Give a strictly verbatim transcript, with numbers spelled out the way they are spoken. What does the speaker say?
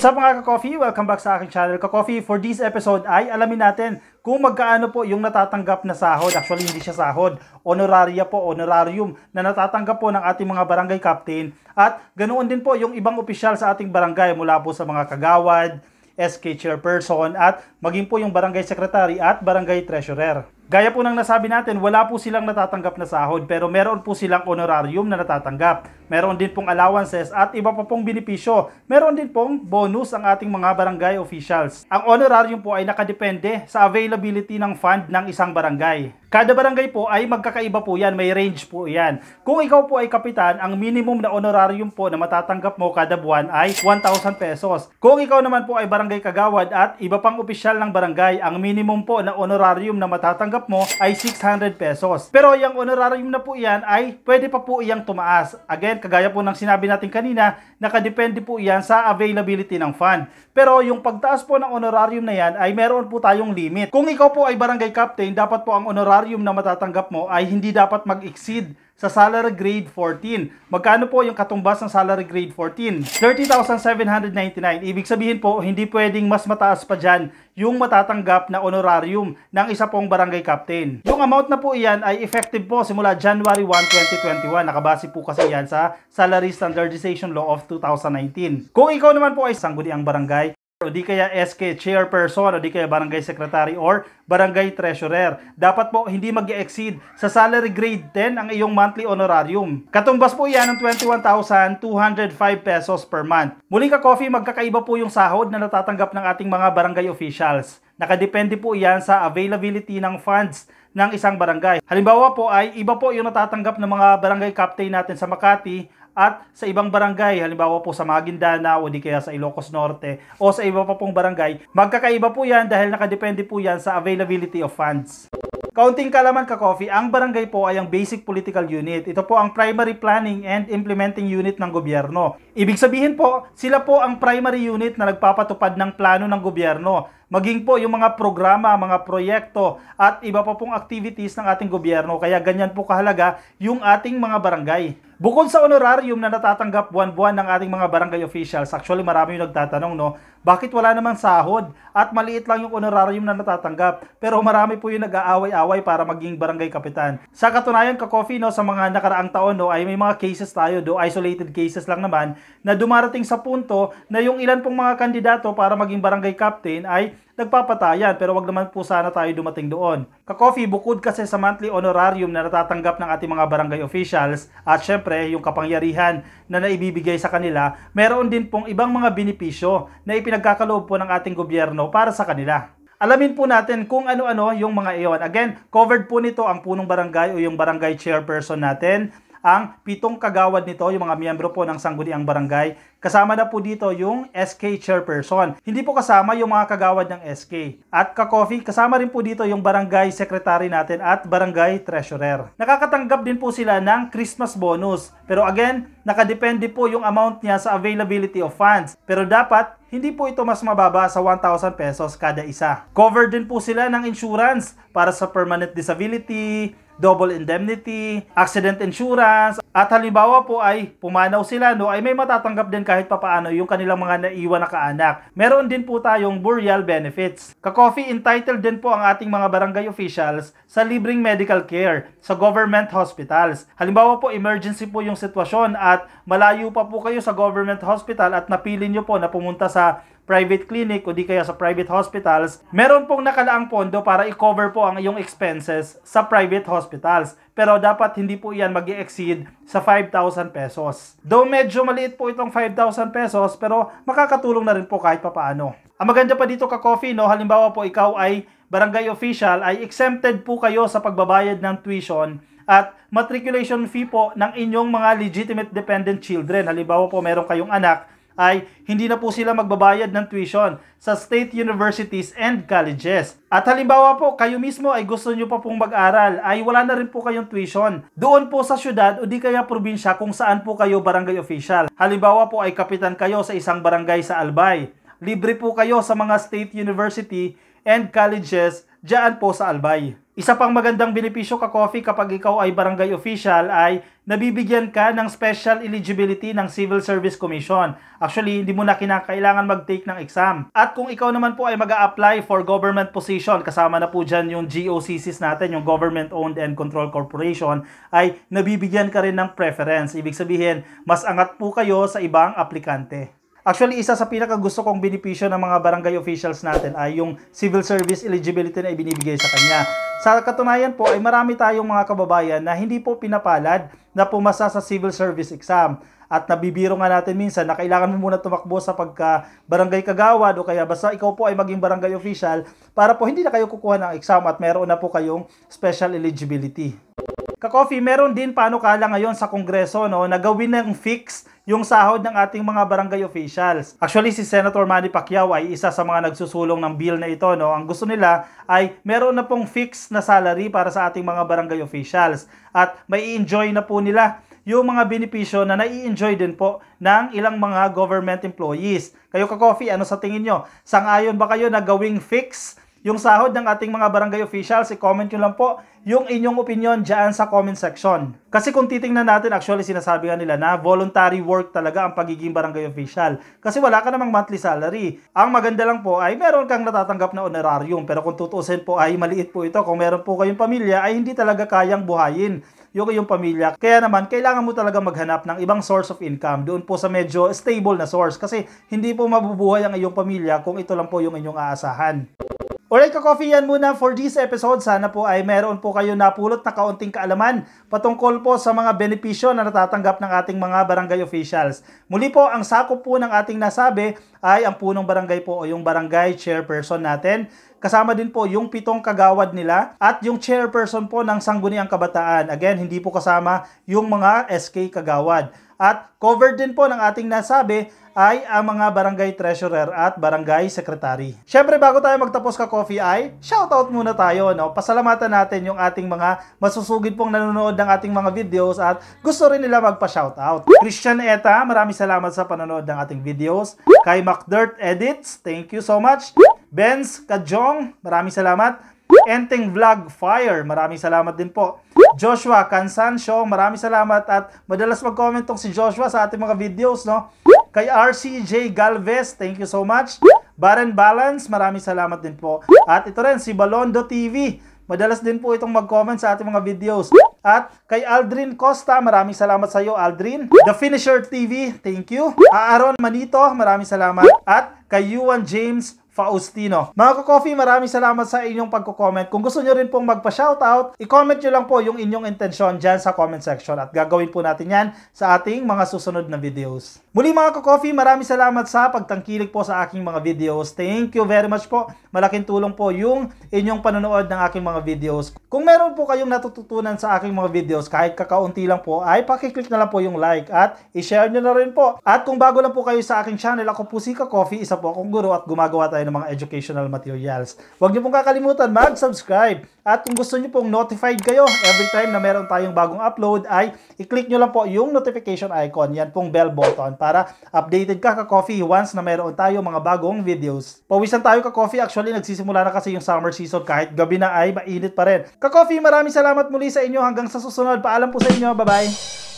What's up mga KaCoffee? Welcome back sa aking channel KaCoffee. For this episode ay alamin natin kung magkaano po yung natatanggap na sahod. Actually hindi siya sahod, honoraria po, honorarium na natatanggap po ng ating mga barangay captain at ganoon din po yung ibang opisyal sa ating barangay mula po sa mga kagawad, S K chairperson at maging po yung barangay secretary at barangay treasurer. Gaya po ng nasabi natin, wala po silang natatanggap na sahod pero meron po silang honorarium na natatanggap. Meron din pong allowances at iba pa pong benepisyo. Meron din pong bonus ang ating mga barangay officials. Ang honorarium po ay nakadepende sa availability ng fund ng isang barangay. Kada barangay po ay magkakaiba po yan, may range po yan. Kung ikaw po ay kapitan, ang minimum na honorarium po na matatanggap mo kada buwan ay one thousand pesos. Kung ikaw naman po ay barangay kagawad at iba pang opisyal ng barangay, ang minimum po na honorarium na matatanggap mo ay six hundred pesos. Pero yung honorarium na po yan ay pwede pa po iyang tumaas. Again, kagaya po ng sinabi natin kanina, nakadepende po yan sa availability ng fund. Pero yung pagtaas po ng honorarium na yan ay meron po tayong limit. Kung ikaw po ay barangay captain, dapat po ang honorarium na matatanggap mo ay hindi dapat mag-exceed sa salary grade fourteen. Magkano po yung katumbas ng salary grade fourteen? thirty thousand seven hundred ninety-nine. Ibig sabihin po, hindi pwedeng mas mataas pa dyan yung matatanggap na honorarium ng isa pong barangay captain. Yung amount na po iyan ay effective po simula January first, twenty twenty-one. Nakabase po kasi yan sa Salary Standardization Law of two thousand nineteen. Kung ikaw naman po ay sangguniang barangay, o di kaya S K chairperson, o di kaya barangay secretary or barangay treasurer, dapat po hindi mag-exceed sa salary grade ten ang iyong monthly honorarium. Katumbas po yan ng twenty-one thousand two hundred five pesos per month. Muli KaCoffee, magkakaiba po yung sahod na natatanggap ng ating mga barangay officials. Nakadepende po yan sa availability ng funds ng isang barangay. Halimbawa po ay iba po yung natatanggap ng mga barangay captain natin sa Makati at sa ibang barangay, halimbawa po sa Magindanao o di kaya sa Ilocos Norte o sa iba pa pong barangay. Magkakaiba po yan dahil nakadepende po yan sa availability of funds. Kaunting kalaman KaCoffee, ang barangay po ay ang basic political unit. Ito po ang primary planning and implementing unit ng gobyerno. Ibig sabihin po, sila po ang primary unit na nagpapatupad ng plano ng gobyerno. Maging po yung mga programa, mga proyekto at iba pa pong activities ng ating gobyerno. Kaya ganyan po kahalaga yung ating mga barangay. Bukod sa honorarium na natatanggap buwan-buwan ng ating mga barangay officials, actually marami yung nagtatanong, no, bakit wala namang sahod at maliit lang yung honorarium na natatanggap? Pero marami po yung nag-aaway-away para maging barangay kapitan. Sa katunayan KaCoffee, no, sa mga nakaraang taon, no, ay may mga cases tayo, do isolated cases lang naman, na dumarating sa punto na yung ilan pong mga kandidato para maging barangay captain ay nagpapatayan. Pero wag naman po sana tayo dumating doon. KaCoffee, bukod kasi sa monthly honorarium na natatanggap ng ating mga barangay officials at syempre yung kapangyarihan na naibibigay sa kanila, meron din pong ibang mga benepisyo na ipinagkakaloob po ng ating gobyerno para sa kanila. Alamin po natin kung ano-ano yung mga iyon. Again, covered po nito ang punong barangay o yung barangay chairperson natin, ang pitong kagawad nito, yung mga miyembro po ng sangguniang barangay. Kasama na po dito yung S K chairperson. Hindi po kasama yung mga kagawad ng S K. At KaCoffee, kasama rin po dito yung barangay secretary natin at barangay treasurer. Nakakatanggap din po sila ng Christmas bonus. Pero again, nakadepende po yung amount niya sa availability of funds. Pero dapat, hindi po ito mas mababa sa one thousand pesos kada isa. Covered din po sila ng insurance para sa permanent disability, double indemnity, accident insurance, at halimbawa po ay pumanaw sila, no, ay may matatanggap din kahit papaano yung kanilang mga naiwan na kaanak. Meron din po tayong burial benefits. KaCoffee, entitled din po ang ating mga barangay officials sa libreng medical care sa government hospitals. Halimbawa po, emergency po yung sitwasyon at malayo pa po kayo sa government hospital at napili nyo po na pumunta sa private clinic o di kaya sa private hospitals, meron pong nakalaang pondo para i-cover po ang iyong expenses sa private hospitals. Pero dapat hindi po iyan mag-exceed sa five thousand pesos. Though medyo maliit po itong five thousand pesos, pero makakatulong na rin po kahit papaano. Ang maganda pa dito KaCoffee, no, halimbawa po ikaw ay barangay official, ay exempted po kayo sa pagbabayad ng tuition at matriculation fee po ng inyong mga legitimate dependent children. Halimbawa po meron kayong anak, ay hindi na po sila magbabayad ng tuition sa state universities and colleges. At halimbawa po, kayo mismo ay gusto nyo pa pong mag-aral, ay wala na rin po kayong tuition doon po sa syudad o di kaya probinsya kung saan po kayo barangay official. Halimbawa po ay kapitan kayo sa isang barangay sa Albay. Libre po kayo sa mga state university and colleges dyan po sa Albay. Isa pang magandang benepisyo KaCoffee kapag ikaw ay barangay official ay nabibigyan ka ng special eligibility ng Civil Service Commission. Actually, hindi mo na kinakailangan mag-take ng exam. At kung ikaw naman po ay mag-a-apply for government position, kasama na po dyan yung G O C Cs natin, yung Government-Owned and Controlled Corporation, ay nabibigyan ka rin ng preference. Ibig sabihin, mas angat po kayo sa ibang aplikante. Actually, isa sa pinakagusto kong benepisyo ng mga barangay officials natin ay yung civil service eligibility na ibinibigay sa kanya. Sa katunayan po ay marami tayong mga kababayan na hindi po pinapalad na pumasa sa civil service exam. At nabibiro nga natin minsan na kailangan mo muna tumakbo sa pagka barangay kagawad o kaya basta ikaw po ay maging barangay official para po hindi na kayo kukuha ng exam at meron na po kayong special eligibility. KaCoffee, meron din panukala ngayon sa Kongreso, no, na gawin ng fix yung sahod ng ating mga barangay officials. Actually, si Senator Manny Pacquiao ay isa sa mga nagsusulong ng bill na ito, no. Ang gusto nila ay meron na pong fix na salary para sa ating mga barangay officials at may i-enjoy na po nila yung mga benepisyo na nai-enjoy din po ng ilang mga government employees. Kayo KaCoffee, ano sa tingin nyo? Sang-ayon ba kayo na gawing fix yung sahod ng ating mga barangay officials? I-comment nyo lang po yung inyong opinion dyan sa comment section. Kasi kung titingnan natin, actually sinasabi nga nila na voluntary work talaga ang pagiging barangay official. Kasi wala ka namang monthly salary. Ang maganda lang po ay meron kang natatanggap na honorarium. Pero kung tutusin po ay maliit po ito. Kung meron po kayong pamilya ay hindi talaga kayang buhayin yung iyong pamilya. Kaya naman, kailangan mo talaga maghanap ng ibang source of income doon po sa medyo stable na source. Kasi hindi po mabubuhay ang iyong pamilya kung ito lang po yung inyong aasahan. Alright KaCoffee, yan muna for this episode. Sana po ay meron po kayo napulot na kaunting kaalaman patungkol po sa mga benepisyo na natatanggap ng ating mga barangay officials. Muli po, ang sakop po ng ating nasabi ay ang punong barangay po o yung barangay chairperson natin. Kasama din po yung pitong kagawad nila at yung chairperson po ng Sangguniang Kabataan. Again, hindi po kasama yung mga S K kagawad. At covered din po ng ating nasabi ay ang mga barangay treasurer at barangay secretary. Siyempre, bago tayo magtapos KaCoffee ay shoutout muna tayo, no? Pasalamatan natin yung ating mga masusugid pong nanonood ng ating mga videos at gusto rin nila magpa-shoutout. Christian Eta, maraming salamat sa panonood ng ating videos. Kay MacDirt Edits, thank you so much. Benz Kajong, maraming salamat. Enteng Vlog Fire, maraming salamat din po. Joshua Cansancio, maraming salamat at madalas mag-comment tong si Joshua sa ating mga videos, no? Kay R C J Galvez, thank you so much. Baren Balance, maraming salamat din po. At ito rin, si Balondo T V, madalas din po itong mag-comment sa ating mga videos. At kay Aldrin Costa, maraming salamat sa iyo, Aldrin. The Finisher T V, thank you. Aaron Manito, maraming salamat. At kay Yuan James Faustino. Mga KaCoffee, maraming salamat sa inyong pagko-comment. Kung gusto nyo rin pong magpa-shoutout, i-comment nyo lang po yung inyong intensyon dyan sa comment section at gagawin po natin yan sa ating mga susunod na videos. Muli mga KaCoffee, maraming salamat sa pagtangkilik po sa aking mga videos. Thank you very much po. Malaking tulong po yung inyong panonood ng aking mga videos. Kung meron po kayong natututunan sa aking mga videos, kahit kakaunti lang po, ay pakiclick na lang po yung like at i-share nyo na rin po. At kung bago lang po kayo sa aking channel, ako po si KaCoffee, isa po akong guro at gumagawa tayo ng mga educational materials. Huwag niyo pong kakalimutan mag-subscribe at kung gusto niyo pong notified kayo every time na meron tayong bagong upload ay i-click niyo lang po yung notification icon, yan pong bell button para updated ka KaCoffee once na meron tayo mga bagong videos. Pawisan tayo KaCoffee, actually nagsisimula na kasi yung summer season kahit gabi na ay mainit pa rin. KaCoffee, maraming salamat muli sa inyo, hanggang sa susunod. Paalam po sa inyo, bye-bye.